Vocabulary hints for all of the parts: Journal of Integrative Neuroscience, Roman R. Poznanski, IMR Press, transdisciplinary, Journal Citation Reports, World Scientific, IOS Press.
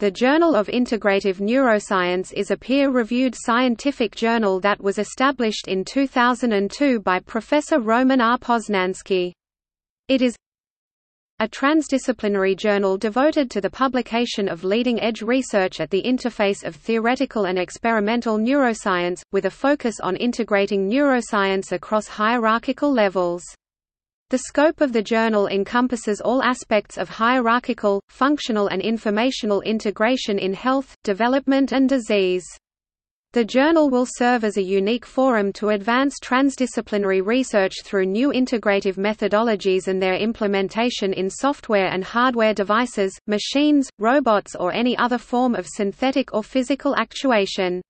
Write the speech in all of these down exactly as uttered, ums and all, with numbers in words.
The Journal of Integrative Neuroscience is a peer-reviewed scientific journal that was established in two thousand two by Professor Roman R Poznanski. It is a transdisciplinary journal devoted to the publication of leading-edge research at the interface of theoretical and experimental neuroscience, with a focus on integrating neuroscience across hierarchical levels. The scope of the journal encompasses all aspects of hierarchical, functional and informational integration in health, development and disease. The journal will serve as a unique forum to advance transdisciplinary research through new integrative methodologies and their implementation in software and hardware devices, machines, robots or any other form of synthetic or physical actuation.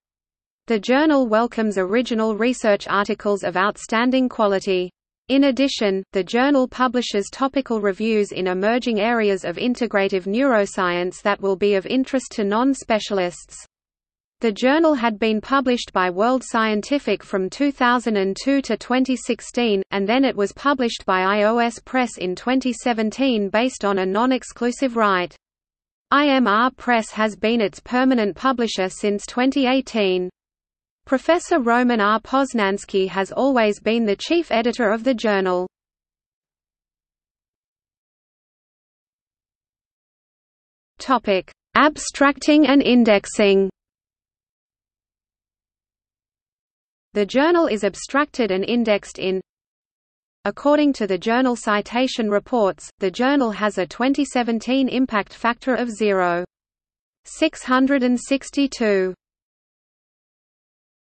The journal welcomes original research articles of outstanding quality. In addition, the journal publishes topical reviews in emerging areas of integrative neuroscience that will be of interest to non-specialists. The journal had been published by World Scientific from two thousand two to twenty sixteen, and then it was published by I O S Press in twenty seventeen based on a non-exclusive right. I M R Press has been its permanent publisher since twenty eighteen. Professor Roman R Poznanski has always been the chief editor of the journal. Topic: Abstracting and indexing. The journal is abstracted and indexed in. According to the Journal Citation Reports, the journal has a twenty seventeen impact factor of zero point six six two.